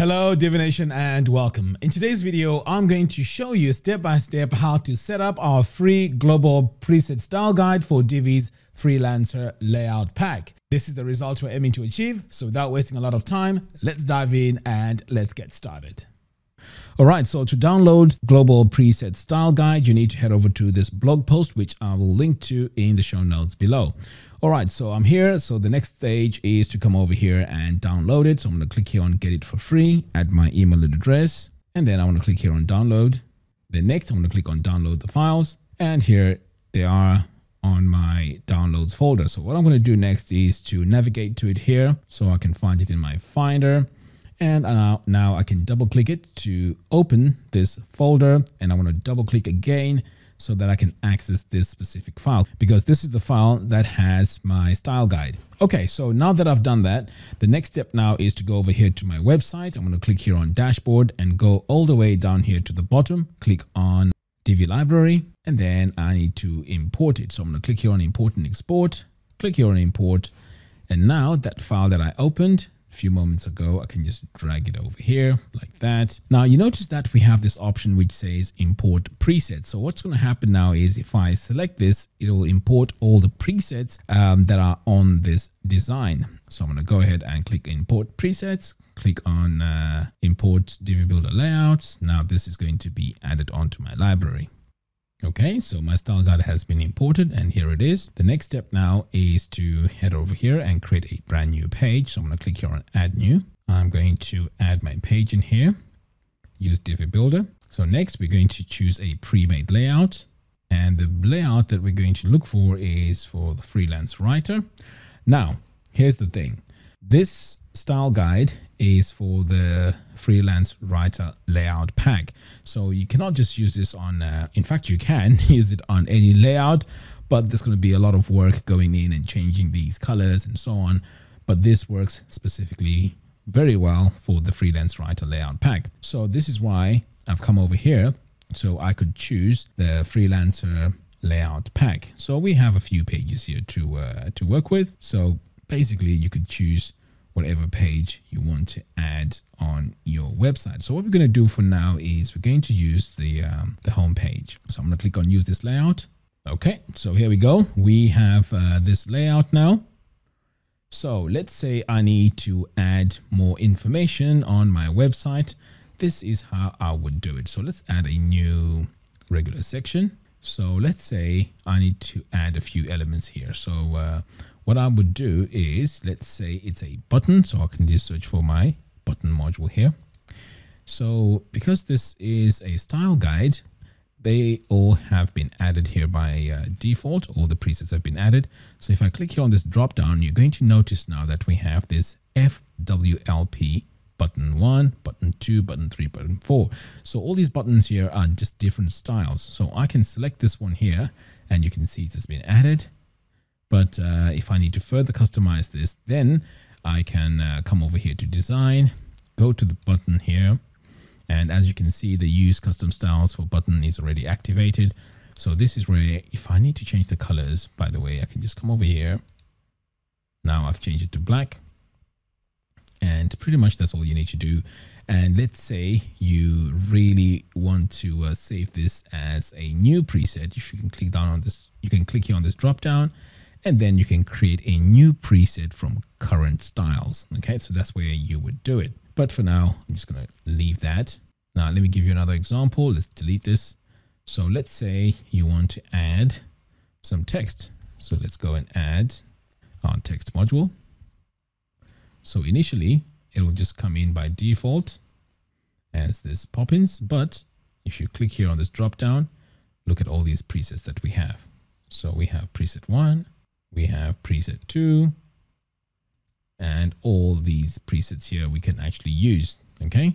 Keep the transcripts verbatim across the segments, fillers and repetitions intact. Hello Divi Nation and welcome. In today's video, I'm going to show you step by step how to set up our free Global Preset Style Guide for Divi's Freelancer Layout Pack. This is the result we're aiming to achieve. So without wasting a lot of time, let's dive in and let's get started. All right, so to download Global Preset Style Guide, you need to head over to this blog post, which I will link to in the show notes below. All right, so I'm here. So the next stage is to come over here and download it. So I'm going to click here on get it for free, add my email address, and then I want to click here on download. Then next, I'm going to click on download the files, and here they are on my downloads folder. So what I'm going to do next is to navigate to it here so I can find it in my Finder. And now, now I can double click it to open this folder, and I want to double click again so that I can access this specific file, because this is the file that has my style guide. Okay, so now that I've done that, the next step now is to go over here to my website. I'm going to click here on dashboard and go all the way down here to the bottom, click on Divi library, and then I need to import it. So I'm going to click here on import and export, click here on import. And now that file that I opened a few moments ago, I can just drag it over here like that. Now you notice that we have this option which says import presets. So what's going to happen now is if I select this, it will import all the presets um, that are on this design. So I'm going to go ahead and click import presets, click on uh, import Divi builder layouts. Now this is going to be added onto my library. Okay, so my style guide has been imported and here it is. The next step now is to head over here and create a brand new page. So I'm going to click here on add new. I'm going to add my page in here, use Divi builder. So next we're going to choose a pre-made layout, and the layout that we're going to look for is for the freelance writer. Now, here's the thing. This style guide is for the freelance writer layout pack, so you cannot just use this on uh, in fact you can use it on any layout, but there's going to be a lot of work going in and changing these colors and so on. But this works specifically very well for the freelance writer layout pack, so this is why I've come over here, so I could choose the freelancer layout pack. So we have a few pages here to uh, to work with, so basically you could choose whatever page you want to add on your website. So what we're going to do for now is we're going to use the um, the home page. So I'm going to click on use this layout. Okay, so here we go. We have uh, this layout now. So let's say I need to add more information on my website. This is how I would do it. So let's add a new regular section. So let's say I need to add a few elements here. So uh, what I would do is, let's say it's a button. So I can just search for my button module here. So because this is a style guide, they all have been added here by uh, default. All the presets have been added. So if I click here on this drop down, you're going to notice now that we have this F W L P button one, button two, button three, button four. So all these buttons here are just different styles. So I can select this one here and you can see it has been added. But uh, if I need to further customize this, then I can uh, come over here to design, go to the button here. And as you can see, the use custom styles for button is already activated. So this is where if I need to change the colors, by the way, I can just come over here. Now I've changed it to black. And pretty much that's all you need to do. And let's say you really want to uh, save this as a new preset. You can click down on this. You can click here on this drop down, and then you can create a new preset from current styles. Okay, so that's where you would do it. But for now, I'm just going to leave that. Now, let me give you another example. Let's delete this. So let's say you want to add some text. So let's go and add our text module. So initially, it will just come in by default as this poppins. But if you click here on this drop down, look at all these presets that we have. So we have preset one, we have preset two, and all these presets here we can actually use. Okay.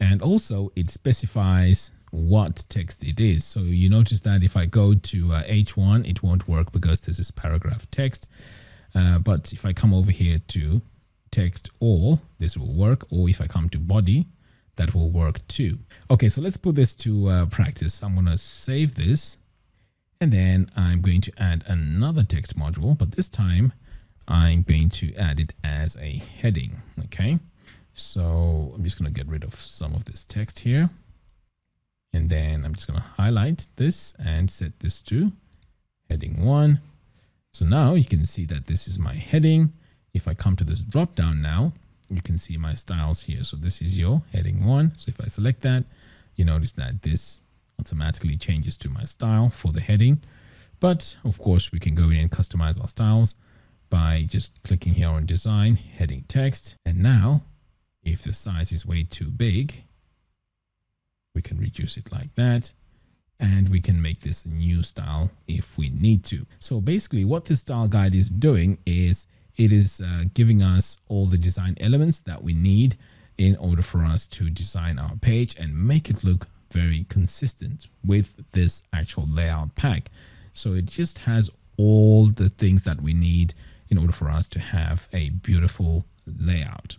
And also it specifies what text it is. So you notice that if I go to uh, H one, it won't work because this is paragraph text. Uh, but if I come over here to text all, this will work. Or if I come to body, that will work too. Okay, so let's put this to uh, practice. I'm going to save this, and then I'm going to add another text module. But this time, I'm going to add it as a heading. Okay, So I'm just going to get rid of some of this text here. And then I'm just going to highlight this and set this to heading one. So now you can see that this is my heading. If I come to this drop down now, you can see my styles here. So this is your heading one. So if I select that, you notice that this automatically changes to my style for the heading. But of course, we can go in and customize our styles by just clicking here on design, heading text. And now if the size is way too big, we can reduce it like that, and we can make this a new style if we need to. So basically what this style guide is doing is it is uh, giving us all the design elements that we need in order for us to design our page and make it look very consistent with this actual layout pack. So it just has all the things that we need in order for us to have a beautiful layout.